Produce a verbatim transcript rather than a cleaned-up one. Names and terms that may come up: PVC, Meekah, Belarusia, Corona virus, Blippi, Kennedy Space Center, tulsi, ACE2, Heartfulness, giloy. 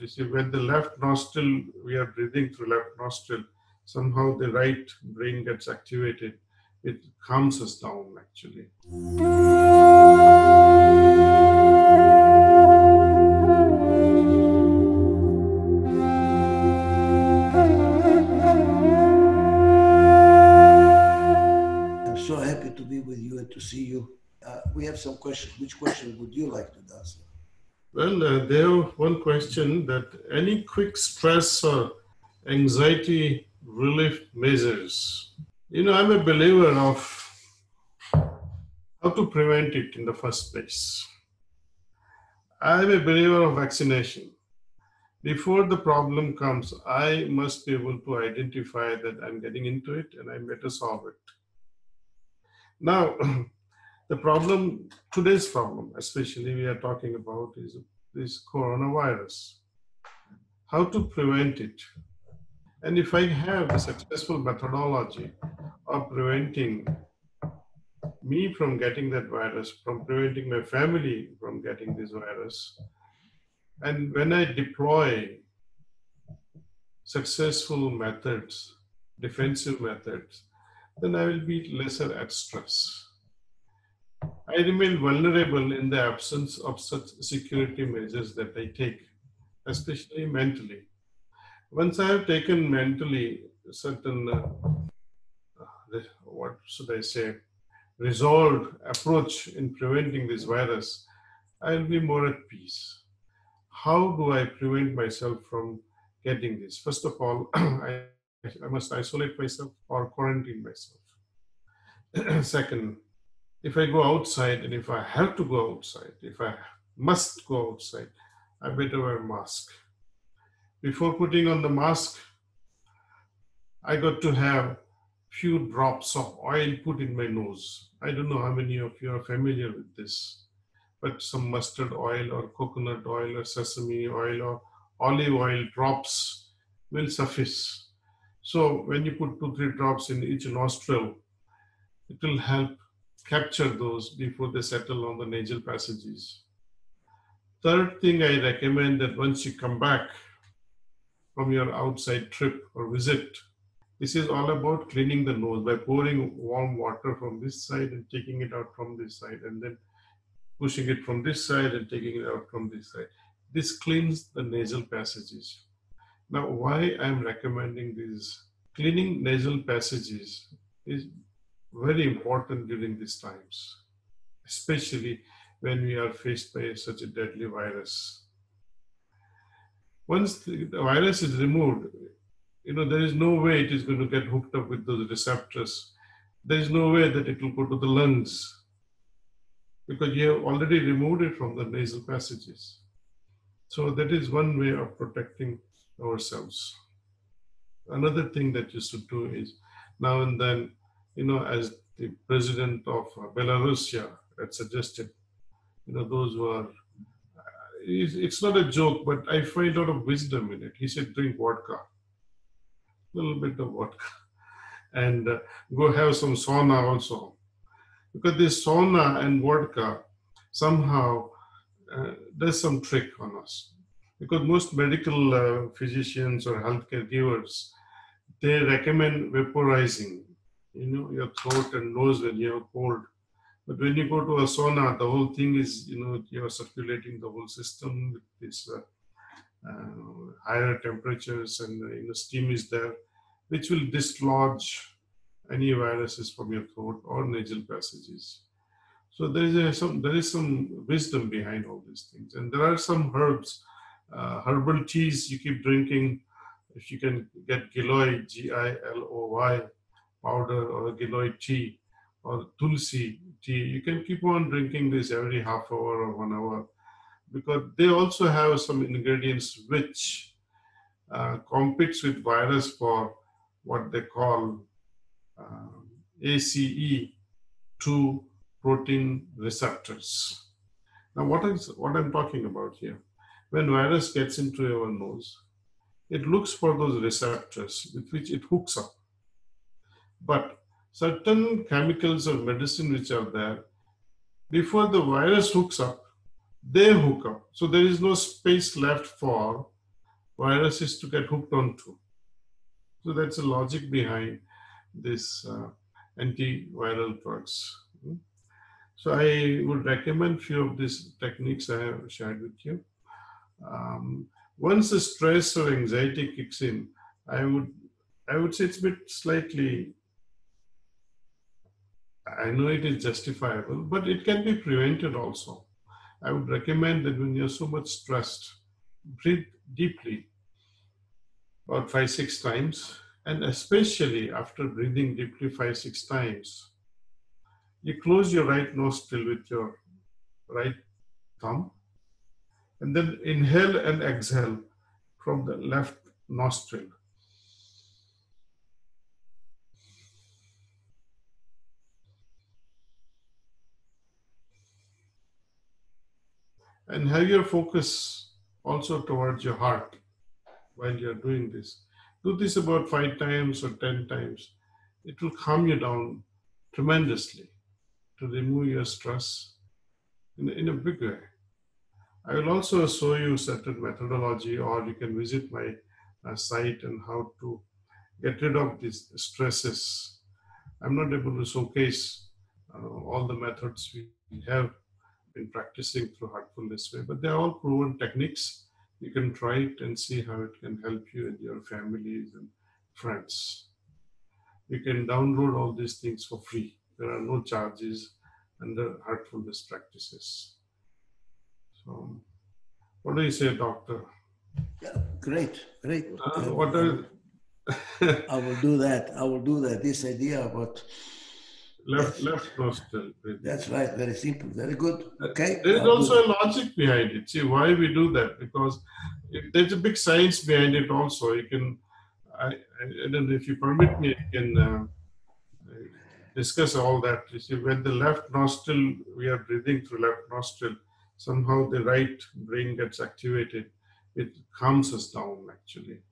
You see, when the left nostril, we are breathing through left nostril, somehow the right brain gets activated. It calms us down, actually. I'm so happy to be with you and to see you. Uh, we have some questions. Which question would you like to answer? Well, uh, there one question that any quick stress or anxiety relief measures. You know, I'm a believer of how to prevent it in the first place. I'm a believer of vaccination. Before the problem comes, I must be able to identify that I'm getting into it and I better solve it. Now, the problem, today's problem, especially we are talking about is this coronavirus. How to prevent it? And if I have a successful methodology of preventing me from getting that virus, from preventing my family from getting this virus, and when I deploy successful methods, defensive methods, then I will be lesser at stress. I remain vulnerable in the absence of such security measures that I take, especially mentally. Once I have taken mentally certain, uh, what should I say, resolved approach in preventing this virus, I'll be more at peace. How do I prevent myself from getting this? First of all, I, I must isolate myself or quarantine myself. Second, if I go outside and if I have to go outside, if I must go outside, I better wear a mask. Before putting on the mask, I got to have few drops of oil put in my nose. I don't know how many of you are familiar with this, but some mustard oil or coconut oil or sesame oil or olive oil drops will suffice. So when you put two, three drops in each nostril, it will help capture those before they settle on the nasal passages. Third thing I recommend that once you come back from your outside trip or visit, this is all about cleaning the nose by pouring warm water from this side and taking it out from this side and then pushing it from this side and taking it out from this side. This cleans the nasal passages. Now, why I'm recommending this? Cleaning nasal passages is very important during these times, especially when we are faced by such a deadly virus. Once the virus is removed, you know, there is no way it is going to get hooked up with those receptors. There is no way that it will go to the lungs because you have already removed it from the nasal passages. So that is one way of protecting ourselves. Another thing that you should do is now and then, you know, as the president of Belarusia had suggested, you know, those who are, it's not a joke, but I find a lot of wisdom in it. He said, drink vodka, a little bit of vodka, and uh, go have some sauna also. Because this sauna and vodka somehow uh, does some trick on us. Because most medical uh, physicians or healthcare givers, they recommend vaporizing, you know, your throat and nose when you have cold. But when you go to a sauna, the whole thing is, you know, you are circulating the whole system with this uh, uh, higher temperatures and, you know, steam is there, which will dislodge any viruses from your throat or nasal passages. So there is a, some, there is some wisdom behind all these things. And there are some herbs, uh, herbal teas you keep drinking. If you can get giloy, G I L O Y, powder or a giloy tea or tulsi tea. You can keep on drinking this every half hour or one hour because they also have some ingredients which uh, competes with virus for what they call uh, A C E two protein receptors. Now what is what I'm talking about here? When virus gets into your nose, it looks for those receptors with which it hooks up. But certain chemicals of medicine which are there, before the virus hooks up, they hook up. So there is no space left for viruses to get hooked onto. So that's the logic behind this uh, antiviral drugs. So I would recommend few of these techniques I have shared with you. Um, once the stress or anxiety kicks in, I would I would say it's a bit slightly, I know it is justifiable, but it can be prevented also. I would recommend that when you're so much stressed, breathe deeply about five, six times, and especially after breathing deeply five, six times, you close your right nostril with your right thumb, and then inhale and exhale from the left nostril. And have your focus also towards your heart while you're doing this. Do this about five times or ten times. It will calm you down tremendously to remove your stress in, in a big way. I will also show you certain methodology, or you can visit my uh, site and how to get rid of these stresses. I'm not able to showcase uh, all the methods we have been practicing through Heartfulness way, but they're all proven techniques. You can try it and see how it can help you and your families and friends. You can download all these things for free. There are no charges under Heartfulness practices. So, what do you say, Doctor? Yeah, great, great. Uh, what are... I will do that. I will do that. This idea about left, left nostril. That's right. Very simple. Very good. Okay. There is I'll also a logic behind it. See why we do that? Because it, there's a big science behind it. Also, you can. I, I don't know if you permit me. I can. Uh, discuss all that. You see, when the left nostril, we are breathing through left nostril, somehow the right brain gets activated. It calms us down, actually.